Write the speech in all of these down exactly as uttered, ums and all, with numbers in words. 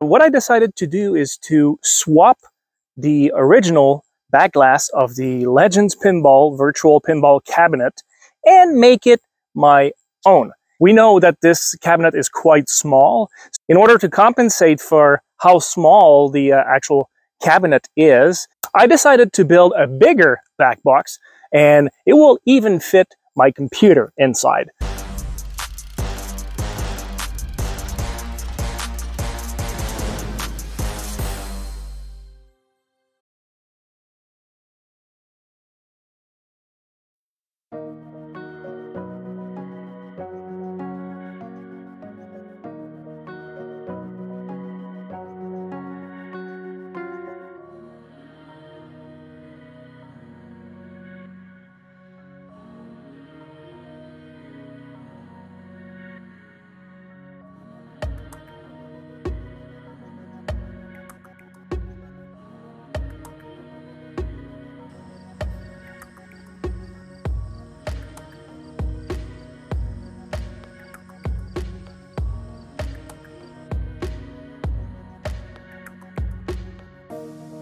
What I decided to do is to swap the original back glass of the Legends Pinball virtual pinball cabinet and make it my own. We know that this cabinet is quite small. In order to compensate for how small the uh, actual cabinet is, I decided to build a bigger back box, and it will even fit my computer inside.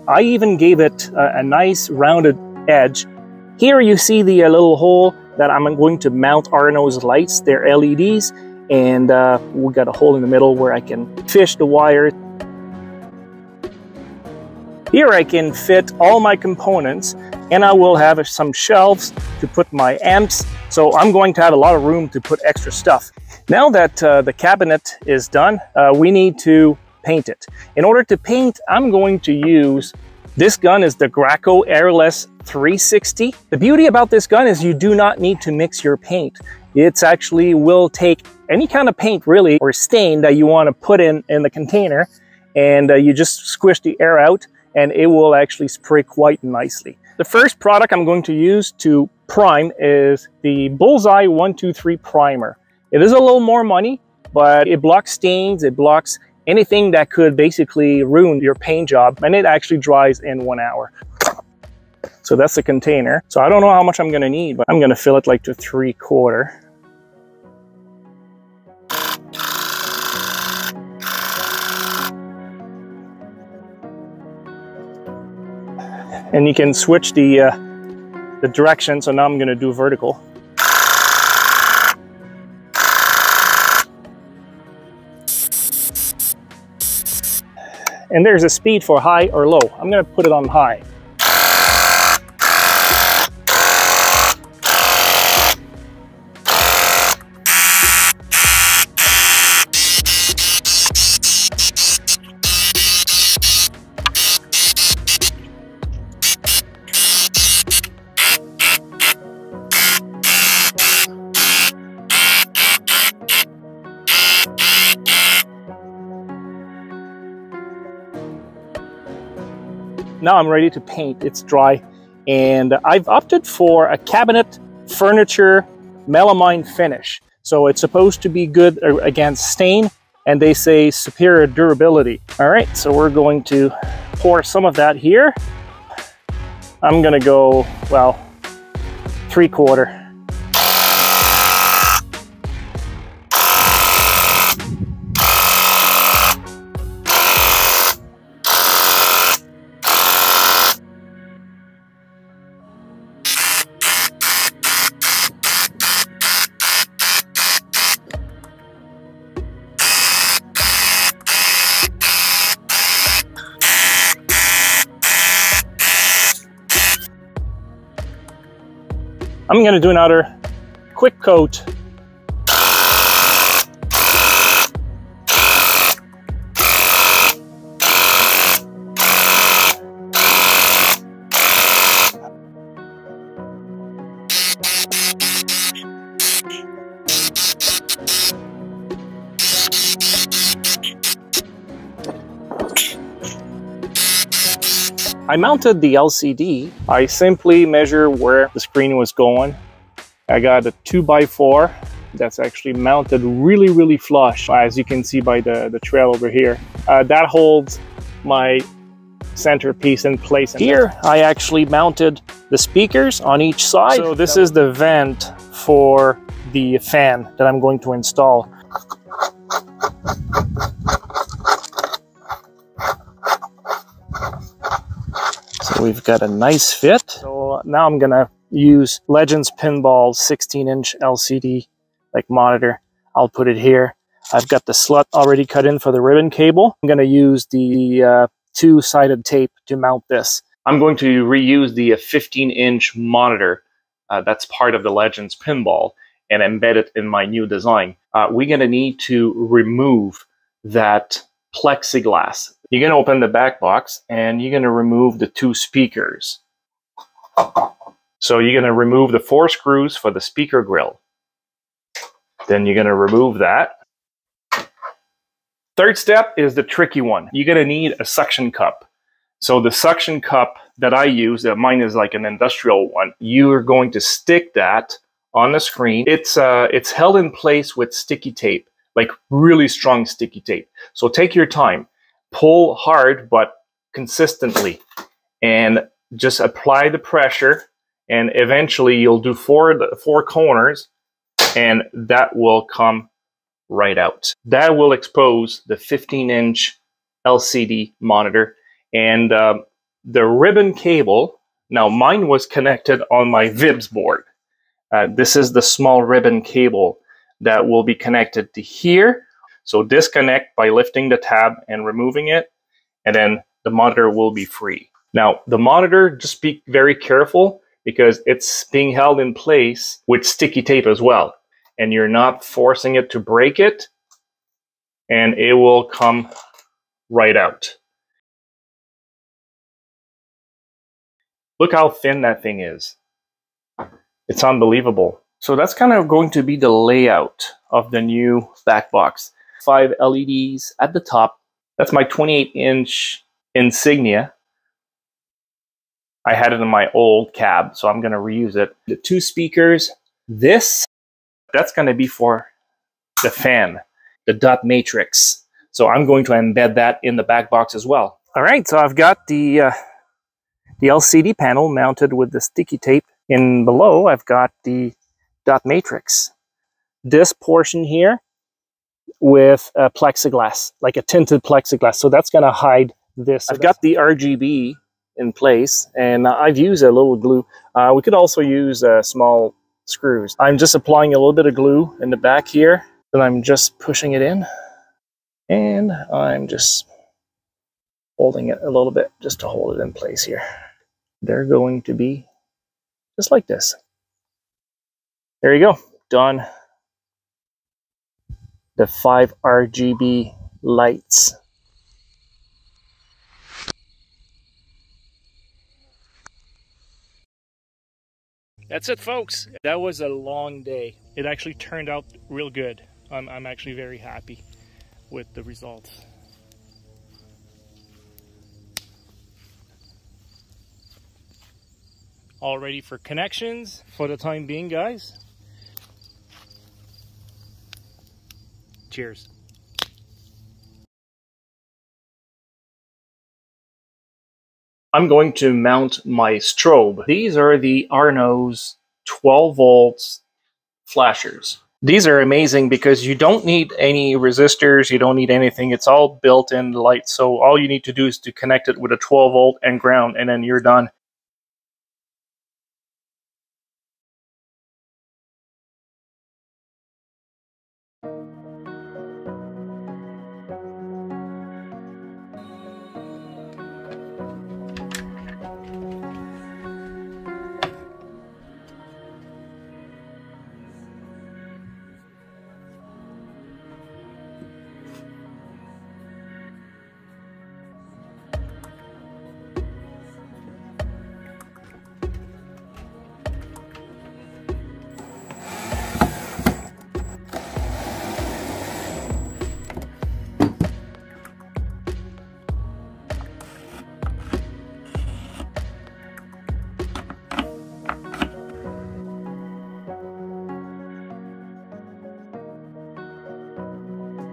I even gave it a, a nice rounded edge. Here you see the uh, little hole that I'm going to mount Arno's lights, their L E Ds, and uh, we got a hole in the middle where I can fish the wire. Here I can fit all my components, and I will have some shelves to put my amps, so I'm going to have a lot of room to put extra stuff. Now that uh, the cabinet is done, uh, we need to paint it. In order to paint, I'm going to use this gun. Is the Graco Airless three sixty. The beauty about this gun is you do not need to mix your paint. It's actually will take any kind of paint really, or stain that you want to put in in the container, and uh, you just squish the air out and it will actually spray quite nicely. The first product I'm going to use to prime is the Bullseye one two three primer. It is a little more money, but it blocks stains, it blocks anything that could basically ruin your paint job, and it actually dries in one hour. So that's the container. So I don't know how much I'm gonna need, but I'm gonna fill it like to three quarter. And you can switch the, uh, the direction. So now I'm gonna do vertical. And there's a speed for high or low. I'm gonna put it on high. Now I'm ready to paint. It's dry, and I've opted for a cabinet furniture melamine finish. So it's supposed to be good against stain, and they say superior durability. All right, so we're going to pour some of that here. I'm gonna go, well, three quarter. I'm gonna do another quick coat. I mounted the L C D. I simply measure where the screen was going. I got a two by four that's actually mounted really, really flush, as you can see by the, the trail over here. Uh, that holds my centerpiece in place. Here, I actually mounted the speakers on each side. So this is the vent for the fan that I'm going to install. we've got a nice fit. So now I'm gonna use Legends Pinball sixteen inch L C D like monitor. I'll put it here. I've got the slot already cut in for the ribbon cable. I'm gonna use the uh, two-sided tape to mount this. I'm going to reuse the fifteen inch monitor uh, that's part of the Legends Pinball and embed it in my new design. Uh, we're gonna need to remove that plexiglass. You're gonna open the back box and you're gonna remove the two speakers. So you're gonna remove the four screws for the speaker grill. Then you're gonna remove that. Third step is the tricky one. You're gonna need a suction cup. So the suction cup that I use, that mine is like an industrial one, you're going to stick that on the screen. It's, uh, it's held in place with sticky tape, like really strong sticky tape. So take your time, pull hard, but consistently, and just apply the pressure. And eventually you'll do four, four corners, and that will come right out. That will expose the fifteen inch L C D monitor and uh, the ribbon cable. Now mine was connected on my V I B S board. Uh, this is the small ribbon cable that will be connected to here. So disconnect by lifting the tab and removing it, and then the monitor will be free. Now the monitor, just be very careful because it's being held in place with sticky tape as well, and you're not forcing it to break it, and it will come right out. Look how thin that thing is. It's unbelievable. So that's kind of going to be the layout of the new back box. Five L E Ds at the top. That's my twenty-eight inch Insignia. I had it in my old cab, so I'm gonna reuse it. The two speakers, this, that's going to be for the fan, the dot matrix. So I'm going to embed that in the back box as well. All right, so I've got the, uh, the L C D panel mounted with the sticky tape. In below, I've got the dot matrix. This portion here with a plexiglass, like a tinted plexiglass. So that's going to hide this. I've got the R G B in place, and I've used a little glue. Uh, we could also use a small screws. I'm just applying a little bit of glue in the back here, then I'm just pushing it in, and I'm just holding it a little bit just to hold it in place here. They're going to be just like this. There you go, done. The five R G B lights. That's it, folks. That was a long day. It actually turned out real good. I'm, I'm actually very happy with the results. All ready for connections for the time being, guys. Cheers. I'm going to mount my strobe. These are the Arno's twelve volts flashers. These are amazing because you don't need any resistors, you don't need anything. It's all built-in light, so all you need to do is to connect it with a twelve volt and ground, and then you're done.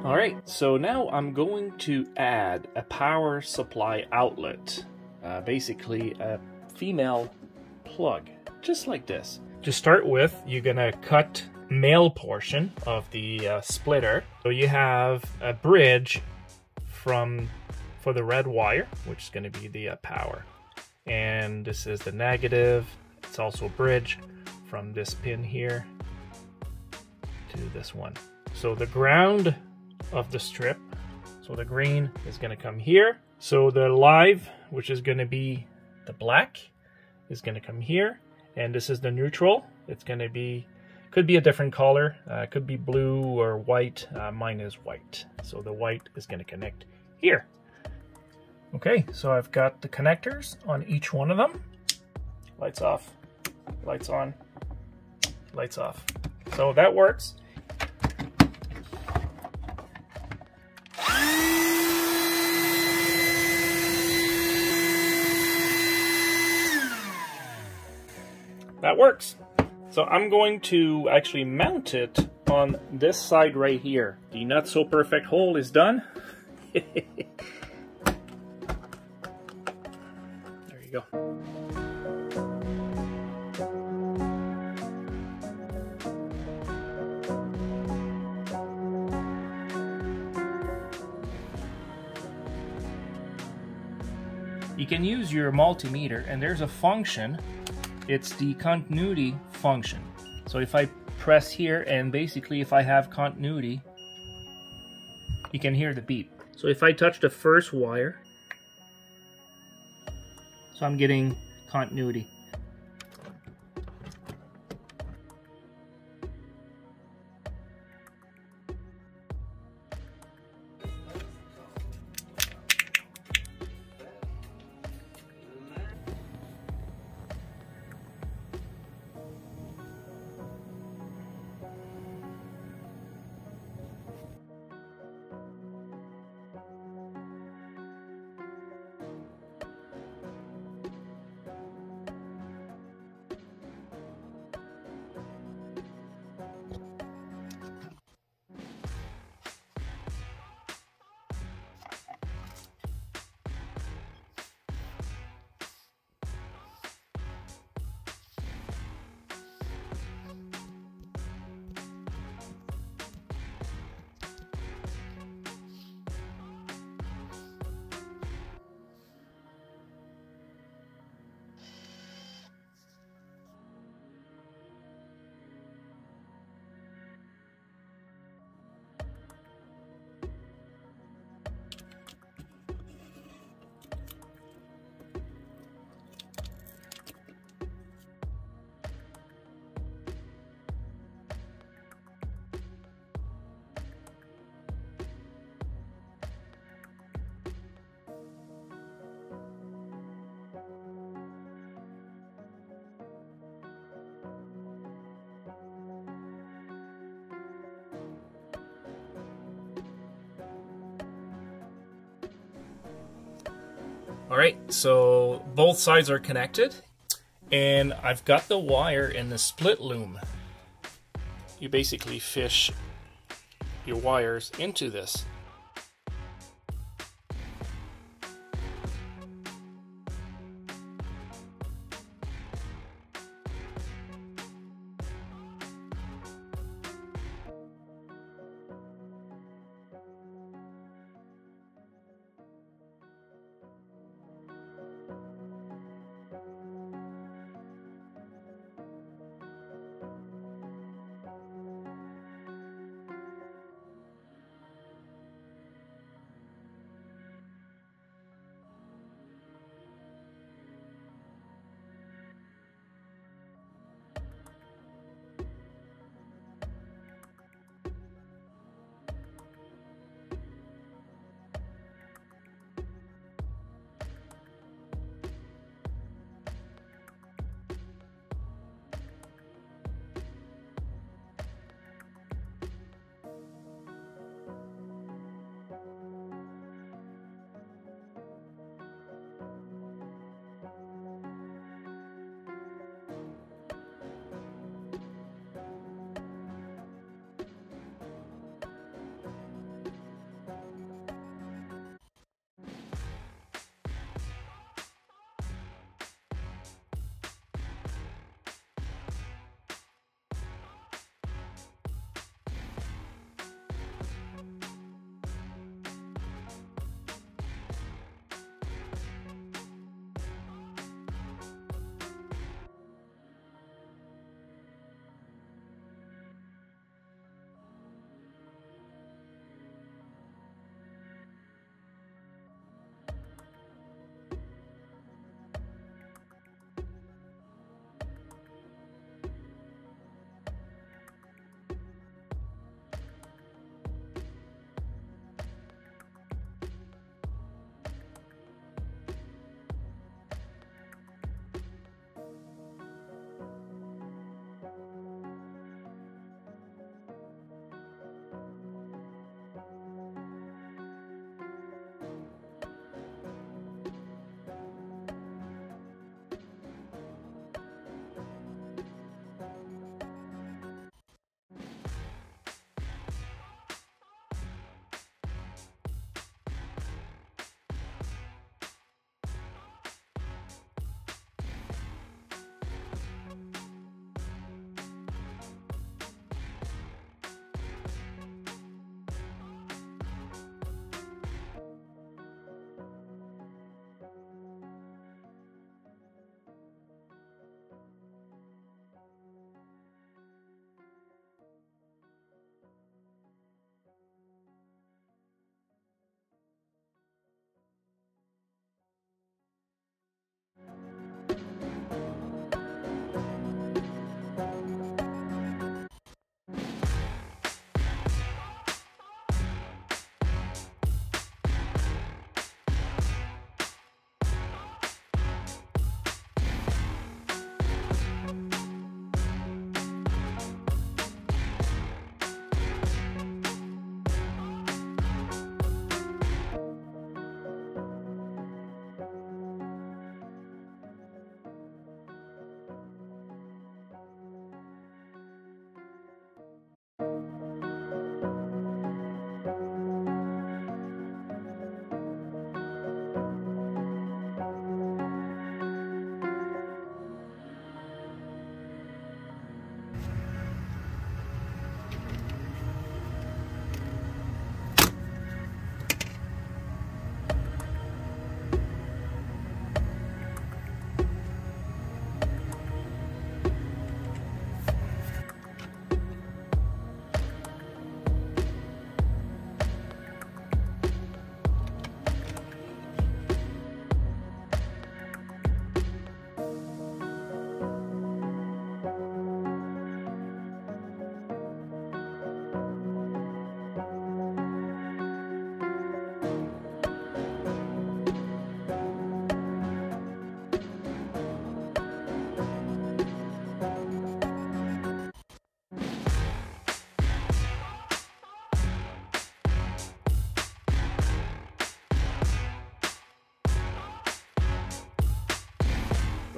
All right, so now I'm going to add a power supply outlet, uh, basically a female plug, just like this. To start with, you're gonna cut male portion of the uh, splitter. So you have a bridge from for the red wire, which is gonna be the uh, power. and this is the negative. It's also a bridge from this pin here to this one. So the ground of the strip, so the green is going to come here. So the live, which is going to be the black, is going to come here, and this is the neutral. It's going to be, could be a different color, uh, could be blue or white. Uh, mine is white, so the white is going to connect here. Okay, so I've got the connectors on each one of them. Lights off, lights on, lights off. So that works. That works. So I'm going to actually mount it on this side right here. The not so perfect hole is done. There you go. You can use your multimeter, and there's a function. It's the continuity function. So if I press here, and basically if I have continuity, you can hear the beep. So if I touch the first wire, so I'm getting continuity. All right, so both sides are connected, and I've got the wire in the split loom. You basically fish your wires into this.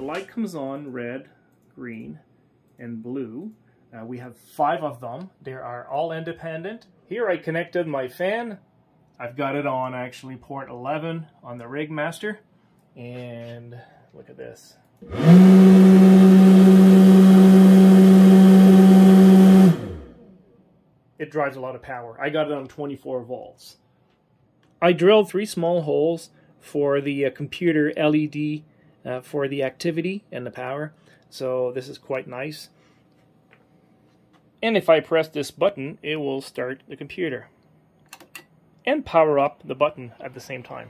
light comes on, red, green, and blue. Uh, we have five of them. They are all independent. Here I connected my fan. I've got it on actually port eleven on the RigMaster. And look at this. It drives a lot of power. I got it on twenty-four volts. I drilled three small holes for the uh, computer L E D uh, for the activity and the power. So this is quite nice. And if I press this button, it will start the computer and power up the button at the same time.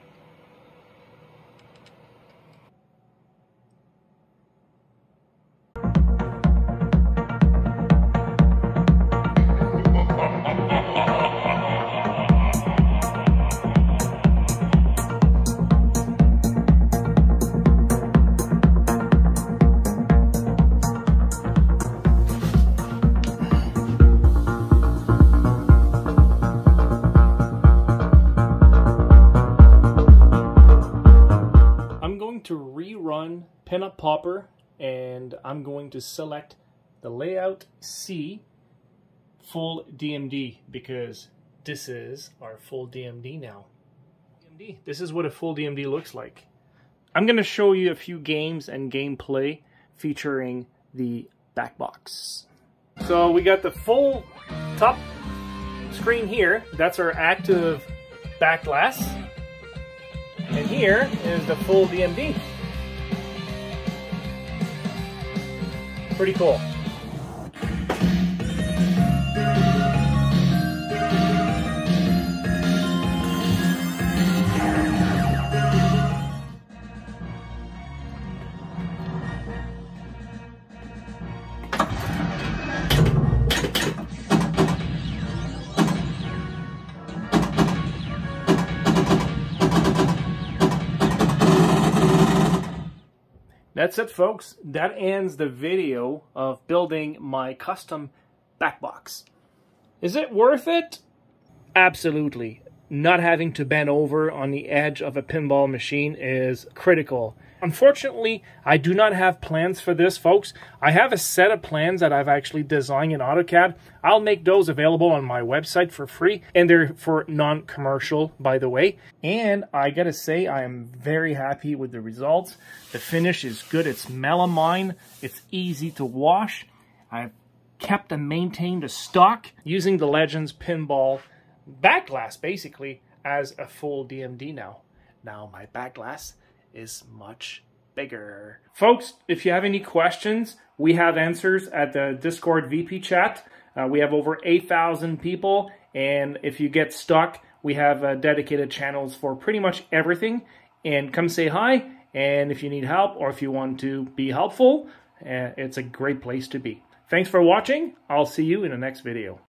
To rerun Pinup Popper, and I'm going to select the layout C full D M D, because this is our full D M D now. D M D. This is what a full D M D looks like. I'm going to show you a few games and gameplay featuring the back box. So we got the full top screen here. That's our active back glass. And here is the full D M D. Pretty cool. That's it, folks. That ends the video of building my custom back box. Is it worth it? Absolutely. Not having to bend over on the edge of a pinball machine is critical. Unfortunately, I do not have plans for this, folks. I have a set of plans that I've actually designed in AutoCAD. I'll make those available on my website for free, and they're for non-commercial, by the way. And I gotta say, I am very happy with the results. The finish is good. It's melamine. It's easy to wash. I've kept and maintained a stock using the Legends Pinball back glass, basically, as a full D M D now. Now my back glass is much bigger. Folks, if you have any questions, we have answers at the Discord V P chat. Uh, we have over eight thousand people, and if you get stuck, we have uh, dedicated channels for pretty much everything. And come say hi, and if you need help or if you want to be helpful, uh, it's a great place to be. Thanks for watching. I'll see you in the next video.